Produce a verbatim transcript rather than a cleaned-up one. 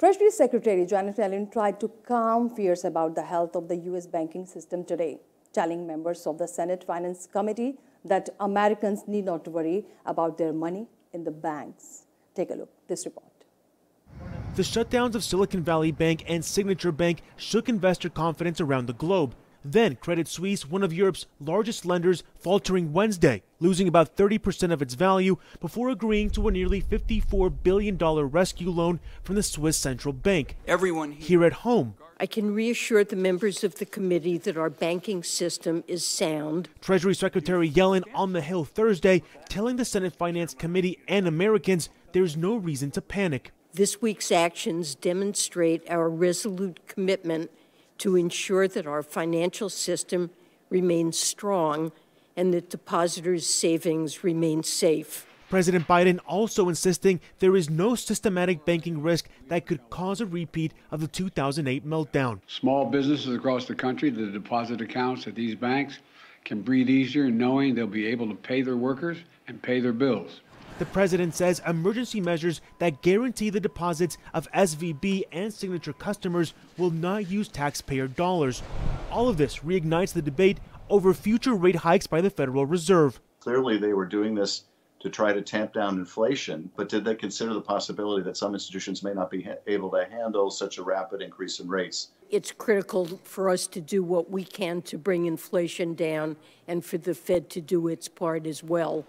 Treasury Secretary Janet Yellen tried to calm fears about the health of the U S banking system today, telling members of the Senate Finance Committee that Americans need not worry about their money in the banks. Take a look at this report. The shutdowns of Silicon Valley Bank and Signature Bank shook investor confidence around the globe. Then Credit Suisse, one of Europe's largest lenders, faltering Wednesday, losing about thirty percent of its value before agreeing to a nearly fifty-four billion dollars rescue loan from the Swiss Central Bank. Everyone here at home. I can reassure the members of the committee that our banking system is sound. Treasury Secretary Yellen on the Hill Thursday, telling the Senate Finance Committee and Americans there's no reason to panic. This week's actions demonstrate our resolute commitment to ensure that our financial system remains strong and that depositors' savings remain safe. President Biden also insisting there is no systematic banking risk that could cause a repeat of the two thousand eight meltdown. Small businesses across the country, the deposit accounts at these banks can breathe easier knowing they'll be able to pay their workers and pay their bills. The president says emergency measures that guarantee the deposits of S V B and Signature customers will not use taxpayer dollars. All of this reignites the debate over future rate hikes by the Federal Reserve. Clearly they were doing this to try to tamp down inflation, but did they consider the possibility that some institutions may not be able to handle such a rapid increase in rates? It's critical for us to do what we can to bring inflation down and for the Fed to do its part as well.